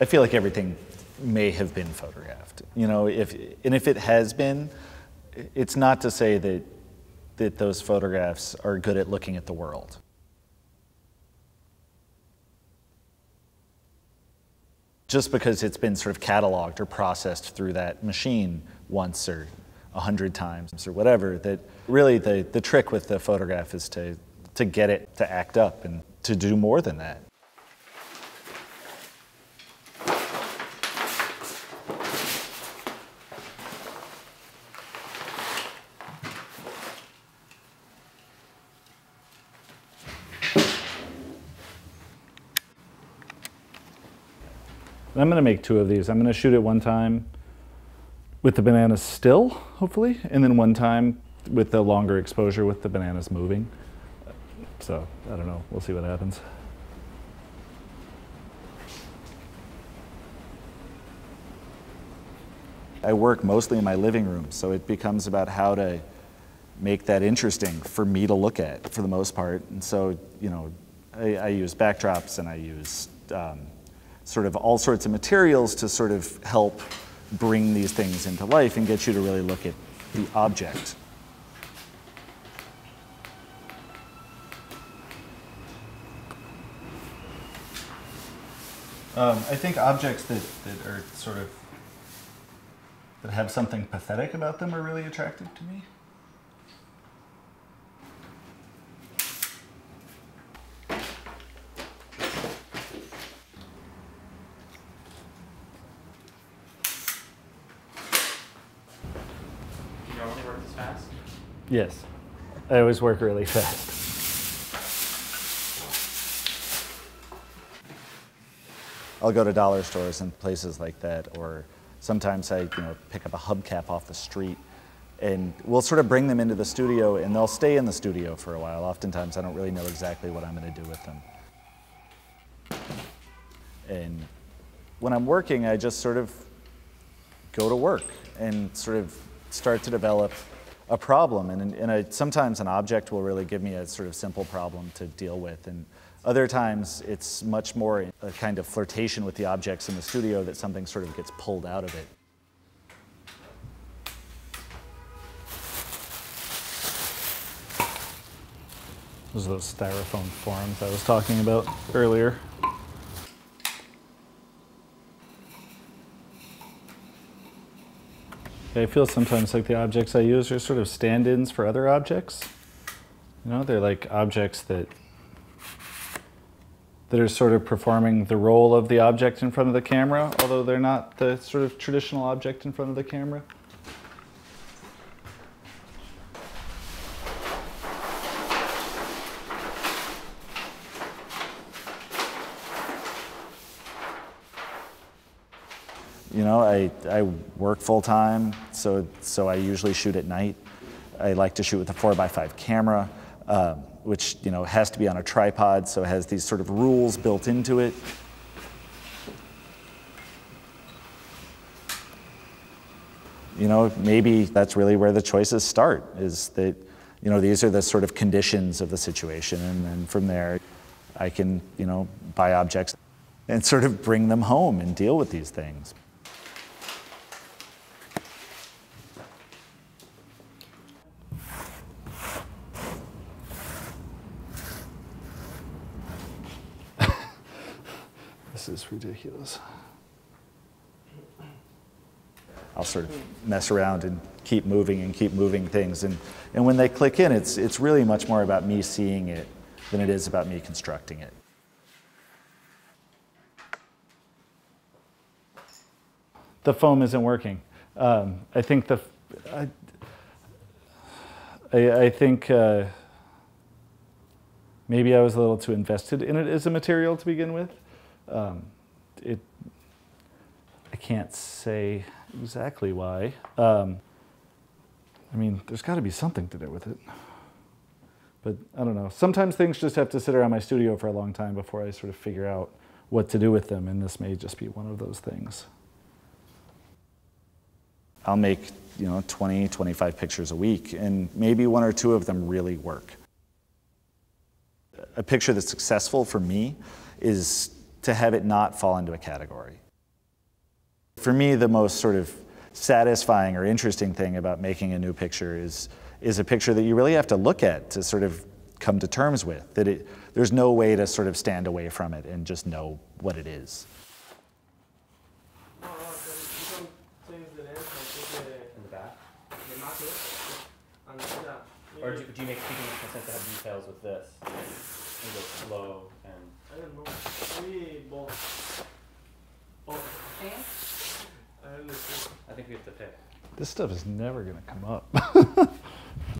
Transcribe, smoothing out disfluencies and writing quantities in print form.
I feel like everything may have been photographed. You know, if it has been, it's not to say that those photographs are good at looking at the world. Just because it's been sort of cataloged or processed through that machine once or 100 times or whatever, that really the trick with the photograph is to get it to act up and to do more than that. I'm going to make two of these. I'm going to shoot it one time with the bananas still, hopefully, and then one time with the longer exposure with the bananas moving. So, I don't know. We'll see what happens. I work mostly in my living room, so it becomes about how to make that interesting for me to look at, for the most part. And so, you know, I use backdrops and I use sort of all sorts of materials to sort of help bring these things into life and get you to really look at the object. I think objects that are sort of, that have something pathetic about them are really attractive to me. Yes, I always work really fast. I'll go to dollar stores and places like that, or sometimes I pick up a hubcap off the street, and we'll sort of bring them into the studio, and they'll stay in the studio for a while. Oftentimes I don't really know exactly what I'm going to do with them. And when I'm working, I just sort of go to work and sort of start to develop a problem, sometimes an object will really give me a sort of simple problem to deal with, and other times it's much more a kind of flirtation with the objects in the studio that something sort of gets pulled out of it. Those are those styrofoam forms I was talking about earlier. I feel sometimes like the objects I use are sort of stand-ins for other objects. You know, they're like objects that are sort of performing the role of the object in front of the camera, although they're not the sort of traditional object in front of the camera. You know, I work full-time, so I usually shoot at night. I like to shoot with a 4x5 camera, which, you know, has to be on a tripod, so it has these sort of rules built into it. You know, maybe that's really where the choices start, is that, you know, these are the sort of conditions of the situation, and then from there I can, you know, buy objects and sort of bring them home and deal with these things. This is ridiculous. I'll sort of mess around and keep moving things. And when they click in, it's really much more about me seeing it than it is about me constructing it. The foam isn't working. I think I think maybe I was a little too invested in it as a material to begin with. I can't say exactly why. I mean, there's got to be something to do with it, but I don't know. Sometimes things just have to sit around my studio for a long time before I sort of figure out what to do with them, and this may just be one of those things. I'll make, 20, 25 pictures a week, and maybe one or two of them really work. A picture that's successful for me is to have it not fall into a category. For me, the most sort of satisfying or interesting thing about making a new picture is a picture that you really have to look at to sort of come to terms with, that there's no way to sort of stand away from it and just know what it is. Or do you make consent to have details with this? And go slow and... I don't know. Maybe both. Both. I think we have to pick. This stuff is never going to come up.